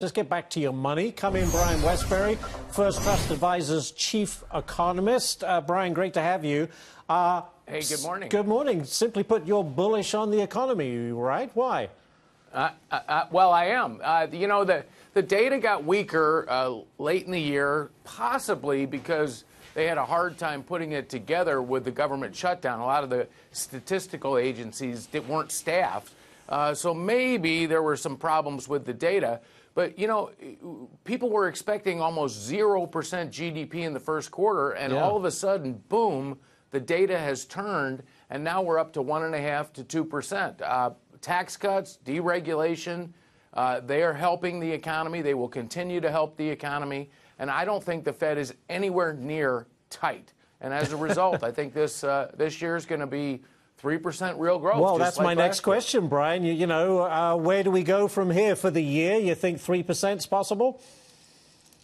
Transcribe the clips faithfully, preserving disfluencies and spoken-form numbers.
Let's get back to your money. Come in, Brian Wesbury, First Trust Advisors Chief Economist. Uh, Brian, great to have you. Uh, hey, good morning. Good morning. Simply put, you're bullish on the economy, right? Why? Uh, uh, uh, well, I am. Uh, you know, the, the data got weaker uh, late in the year, possibly because they had a hard time putting it together with the government shutdown. A lot of the statistical agencies that weren't staffed. Uh, so maybe there were some problems with the data. But, you know, people were expecting almost zero percent G D P in the first quarter, and yeah. all of a sudden, boom, the data has turned, and now we're up to one point five to two percent. Uh, tax cuts, deregulation, uh, they are helping the economy. They will continue to help the economy, and I don't think the Fed is anywhere near tight. And as a result, I think this, uh, this year is going to be three percent real growth. Well, that's my next question, Brian. You, you know, uh, where do we go from here for the year? You think three percent is possible?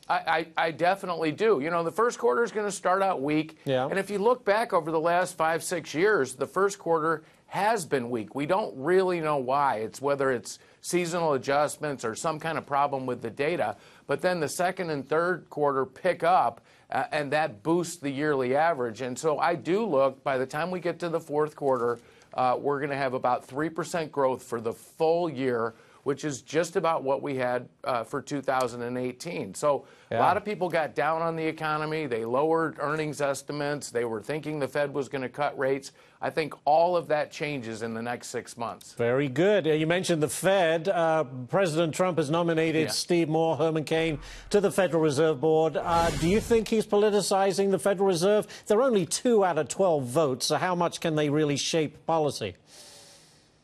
I, I, I definitely do. You know, the first quarter is going to start out weak. Yeah. And if you look back over the last five, six years, the first quarter has been weak. We don't really know why. It's whether it's seasonal adjustments or some kind of problem with the data. But then the second and third quarter pick up. Uh, and that boosts the yearly average. And so I do look, by the time we get to the fourth quarter, uh, we're going to have about three percent growth for the full year, which is just about what we had uh, for two thousand eighteen. So yeah. a lot of people got down on the economy. They lowered earnings estimates. They were thinking the Fed was going to cut rates. I think all of that changes in the next six months. Very good. You mentioned the Fed. Uh, President Trump has nominated yeah. Steve Moore, Herman Cain, to the Federal Reserve Board. Uh, do you think he's politicizing the Federal Reserve? There are only two out of twelve votes, so how much can they really shape policy?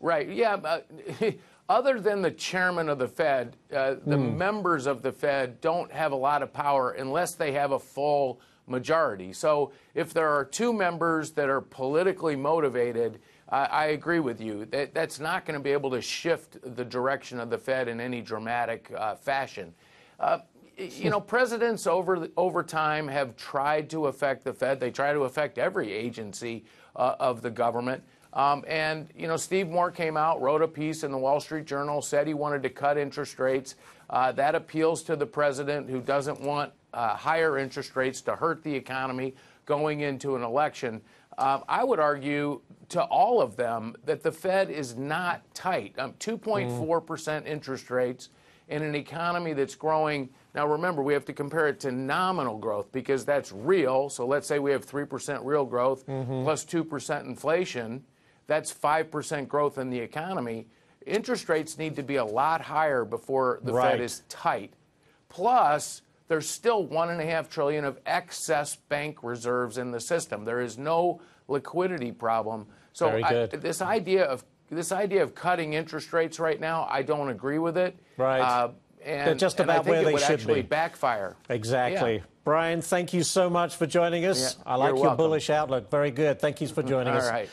Right. Yeah. Uh, Other than the chairman of the Fed, uh, the mm. members of the Fed don't have a lot of power unless they have a full majority. So if there are two members that are politically motivated, uh, I agree with you. That, that's not going to be able to shift the direction of the Fed in any dramatic uh, fashion. Uh, you know, presidents over, over time have tried to affect the Fed. They try to affect every agency uh, of the government. Um, and, you know, Steve Moore came out, wrote a piece in The Wall Street Journal, said he wanted to cut interest rates. Uh, that appeals to the president, who doesn't want uh, higher interest rates to hurt the economy going into an election. Um, I would argue to all of them that the Fed is not tight. two point four percent um, interest rates in an economy that's growing. Now, remember, we have to compare it to nominal growth because that's real. So let's say we have three percent real growth mm-hmm. plus two percent inflation. That's five percent growth in the economy. Interest rates need to be a lot higher before the right. Fed is tight. Plus, there's still one point five trillion dollars of excess bank reserves in the system. There is no liquidity problem. So I, this idea of this idea of cutting interest rates right now, I don't agree with it. Right. Uh, and They're just about and I think where it they would should actually be. Backfire. Exactly. Yeah. Brian, thank you so much for joining us. Yeah, I like your welcome. bullish outlook. Very good. Thank you for joining All us. Right.